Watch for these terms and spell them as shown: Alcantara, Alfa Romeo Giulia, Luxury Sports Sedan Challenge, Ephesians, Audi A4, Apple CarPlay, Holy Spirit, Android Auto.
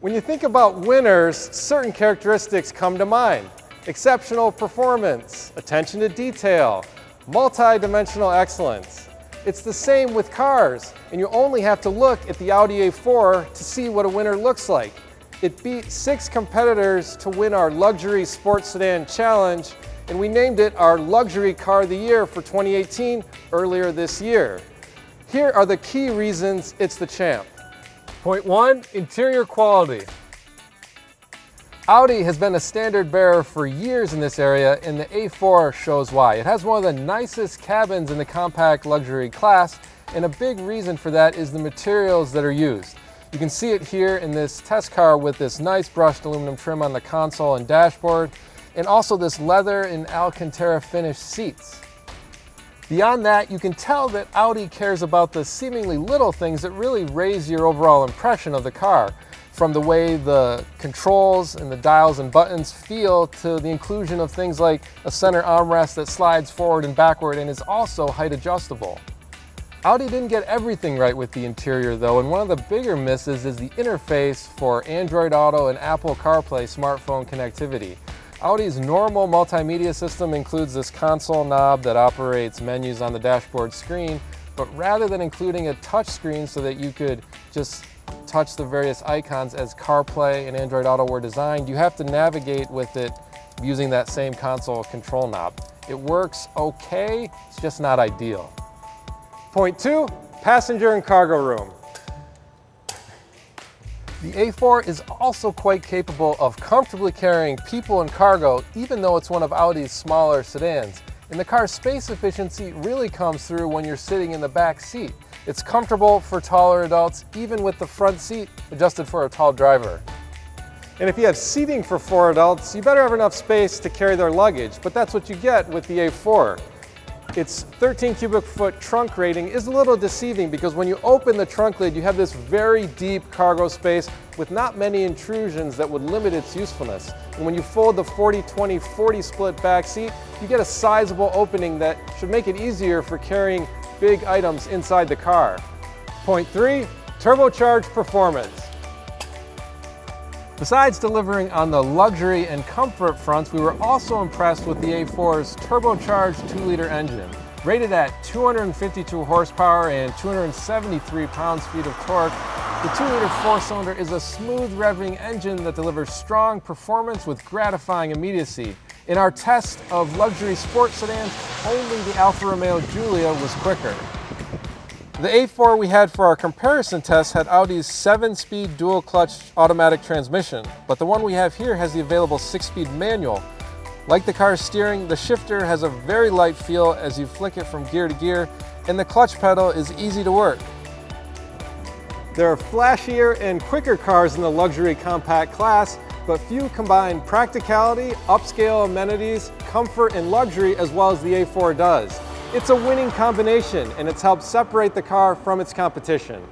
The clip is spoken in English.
When you think about winners, certain characteristics come to mind. Exceptional performance, attention to detail, multi-dimensional excellence. It's the same with cars, and you only have to look at the Audi A4 to see what a winner looks like. It beat 6 competitors to win our Luxury Sports Sedan Challenge, and we named it our Luxury Car of the Year for 2018 earlier this year. Here are the key reasons it's the champ. Point 1, interior quality. Audi has been a standard bearer for years in this area, and the A4 shows why. It has one of the nicest cabins in the compact luxury class, and a big reason for that is the materials that are used. You can see it here in this test car with this nice brushed aluminum trim on the console and dashboard, and also this leather and Alcantara finished seats. Beyond that, you can tell that Audi cares about the seemingly little things that really raise your overall impression of the car, from the way the controls and the dials and buttons feel to the inclusion of things like a center armrest that slides forward and backward and is also height adjustable. Audi didn't get everything right with the interior though, and one of the bigger misses is the interface for Android Auto and Apple CarPlay smartphone connectivity. Audi's normal multimedia system includes this console knob that operates menus on the dashboard screen, but rather than including a touch screen so that you could just touch the various icons as CarPlay and Android Auto were designed, you have to navigate with it using that same console control knob. It works okay, it's just not ideal. Point 2, passenger and cargo room. The A4 is also quite capable of comfortably carrying people and cargo, even though it's one of Audi's smaller sedans. And the car's space efficiency really comes through when you're sitting in the back seat. It's comfortable for taller adults, even with the front seat adjusted for a tall driver. And if you have seating for 4 adults, you better have enough space to carry their luggage, but that's what you get with the A4. Its 13 cubic foot trunk rating is a little deceiving because when you open the trunk lid, you have this very deep cargo space with not many intrusions that would limit its usefulness. And when you fold the 40-20-40 split back seat, you get a sizable opening that should make it easier for carrying big items inside the car. Point 3, turbocharged performance. Besides delivering on the luxury and comfort fronts, we were also impressed with the A4's turbocharged 2-liter engine. Rated at 252 horsepower and 273 pounds-feet of torque, the 2-liter 4-cylinder is a smooth revving engine that delivers strong performance with gratifying immediacy. In our test of luxury sports sedans, only the Alfa Romeo Giulia was quicker. The A4 we had for our comparison test had Audi's 7-speed dual-clutch automatic transmission, but the one we have here has the available 6-speed manual. Like the car's steering, the shifter has a very light feel as you flick it from gear to gear, and the clutch pedal is easy to work. There are flashier and quicker cars in the luxury compact class, but few combine practicality, upscale amenities, comfort, and luxury as well as the A4 does. It's a winning combination, and it's helped separate the car from its competition.